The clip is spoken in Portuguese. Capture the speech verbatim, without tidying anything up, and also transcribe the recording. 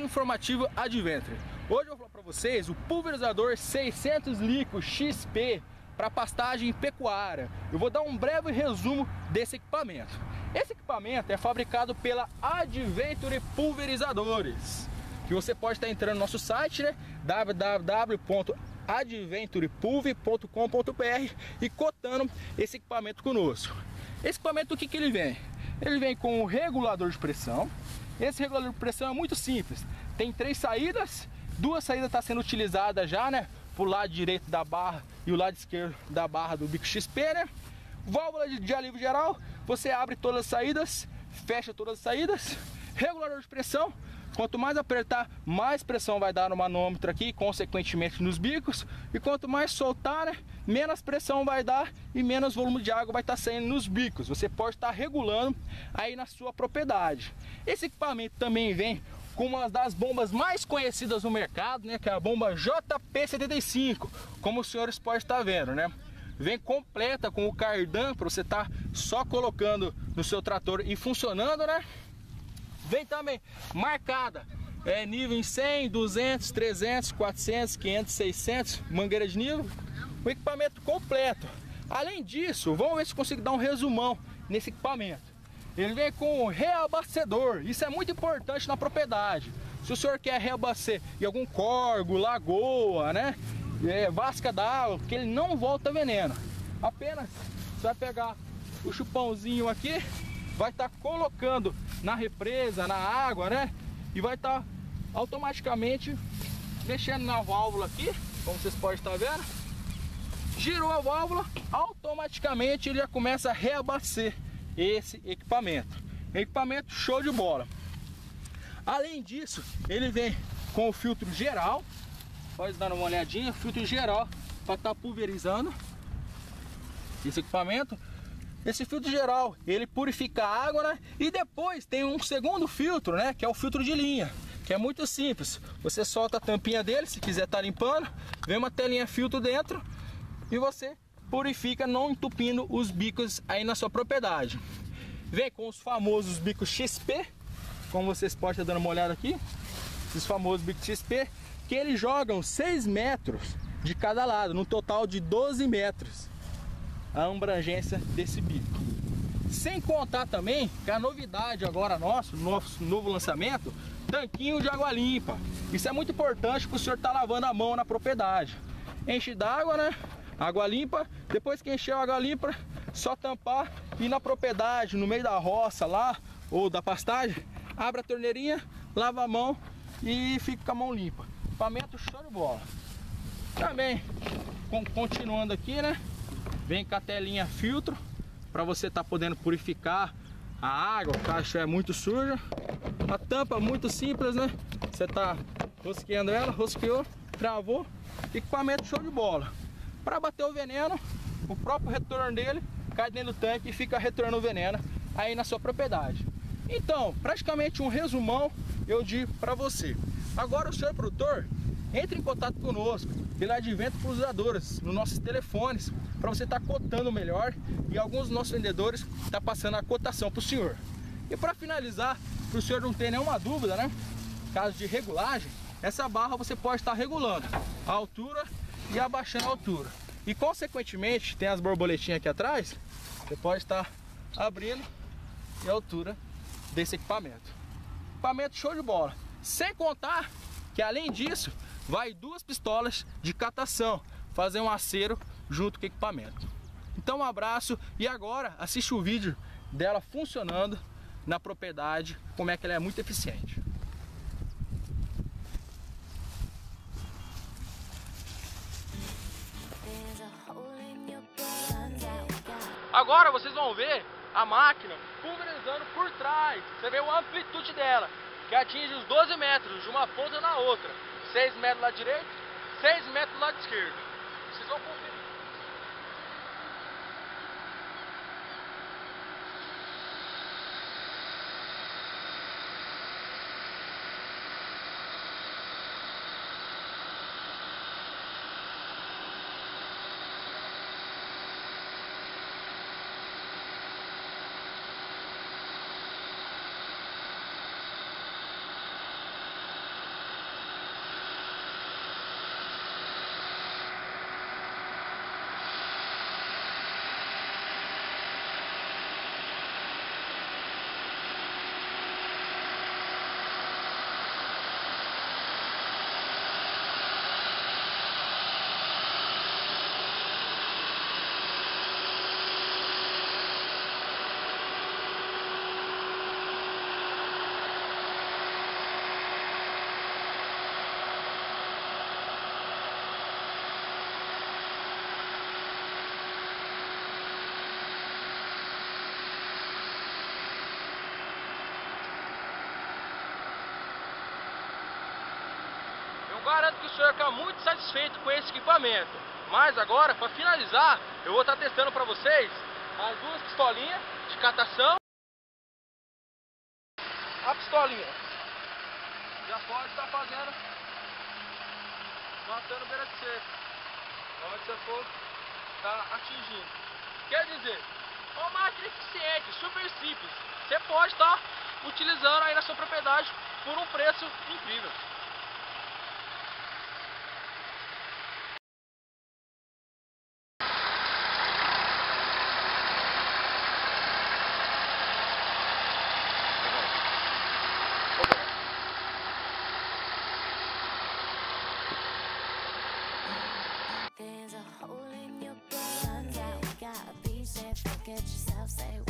mais um informativo Adventure. Hoje eu vou falar para vocês o pulverizador seiscentos líquido X P para pastagem pecuária. Eu vou dar um breve resumo desse equipamento. Esse equipamento é fabricado pela Adventure Pulverizadores, que você pode estar entrando no nosso site, né? w w w ponto adventure pulve ponto com ponto b r e cotando esse equipamento conosco. Esse equipamento, o que que ele vem? Ele vem com um regulador de pressão. Esse regulador de pressão é muito simples. Tem três saídas. Duas saídas estão sendo utilizadas já, né? Pro lado direito da barra e o lado esquerdo da barra do Bico X P, né? Válvula de, de alívio geral. Você abre todas as saídas, fecha todas as saídas. Regulador de pressão. Quanto mais apertar, mais pressão vai dar no manômetro aqui, consequentemente nos bicos. E quanto mais soltar, né, menos pressão vai dar e menos volume de água vai estar saindo nos bicos. Você pode estar regulando aí na sua propriedade. Esse equipamento também vem com uma das bombas mais conhecidas no mercado, né, que é a bomba J P setenta e cinco, como os senhores podem estar vendo, né? Vem completa com o cardan para você estar só colocando no seu trator e funcionando, né? Vem também marcada, é nível em cem, duzentos, trezentos, quatrocentos, quinhentos, seiscentos, mangueira de nível, o equipamento completo. Além disso, vamos ver se consigo dar um resumão nesse equipamento. Ele vem com um reabastecedor, isso é muito importante na propriedade. Se o senhor quer reabastecer em algum corgo, lagoa, né, é, vasca d'água, porque ele não volta veneno. Apenas você vai pegar o chupãozinho aqui, vai estar colocando na represa, na água, né? E vai estar automaticamente mexendo na válvula aqui, como vocês podem estar vendo. Girou a válvula, automaticamente ele já começa a reabastecer esse equipamento. Equipamento show de bola. Além disso, ele vem com o filtro geral. Pode dar uma olhadinha, filtro geral para estar pulverizando esse equipamento. Esse filtro geral, ele purifica a água, né? E depois tem um segundo filtro, né? Que é o filtro de linha, que é muito simples. Você solta a tampinha dele, se quiser estar limpando, vem uma telinha filtro dentro e você purifica, não entupindo os bicos aí na sua propriedade. Vem com os famosos bicos X P, como vocês podem estar dando uma olhada aqui. Esses famosos bicos X P, que eles jogam seis metros de cada lado, num total de doze metros. A abrangência desse bico. Sem contar também que a novidade agora nosso, nosso novo lançamento, tanquinho de água limpa. Isso é muito importante para o senhor estar tá lavando a mão na propriedade. Enche d'água, né? Água limpa. Depois que encher a água limpa, só tampar e na propriedade, no meio da roça lá ou da pastagem, abre a torneirinha, lava a mão e fica com a mão limpa. Equipamento show de bola. Também, continuando aqui, né? Vem com a telinha filtro para você estar tá podendo purificar a água, o cacho é muito suja. A tampa muito simples, né? Você tá rosqueando ela, rosqueou, travou, equipamento show de bola. Para bater o veneno, o próprio retorno dele cai dentro do tanque e fica retornando o veneno aí na sua propriedade. Então, praticamente um resumão eu digo para você. Agora o senhor produtor, entre em contato conosco pela Adventure Pulverizadores, nos nossos telefones, para você estar tá cotando melhor e alguns dos nossos vendedores estão tá passando a cotação para o senhor. E para finalizar, para o senhor não ter nenhuma dúvida, né? Caso de regulagem, essa barra você pode estar tá regulando a altura e abaixando a altura. E consequentemente, tem as borboletinhas aqui atrás, você pode estar tá abrindo e a altura desse equipamento. Equipamento show de bola. Sem contar que além disso, vai duas pistolas de catação, fazer um acero junto com o equipamento. Então um abraço e agora assiste o vídeo dela funcionando na propriedade, como é que ela é muito eficiente. Agora vocês vão ver a máquina pulverizando por trás, você vê a amplitude dela, que atinge os doze metros de uma ponta na outra, seis metros do lado direito, seis metros do lado esquerdo. Vocês vão conferir. garanto que o senhor vai ficar muito satisfeito com esse equipamento. Mas agora, para finalizar, eu vou estar testando para vocês as duas pistolinhas de catação. A pistolinha já pode estar fazendo, matando beira de cerca, onde você for estar atingindo. Quer dizer, uma máquina eficiente, super simples, você pode estar utilizando aí na sua propriedade por um preço incrível. There's a hole in your brain that we gotta be safe. Look at yourself, say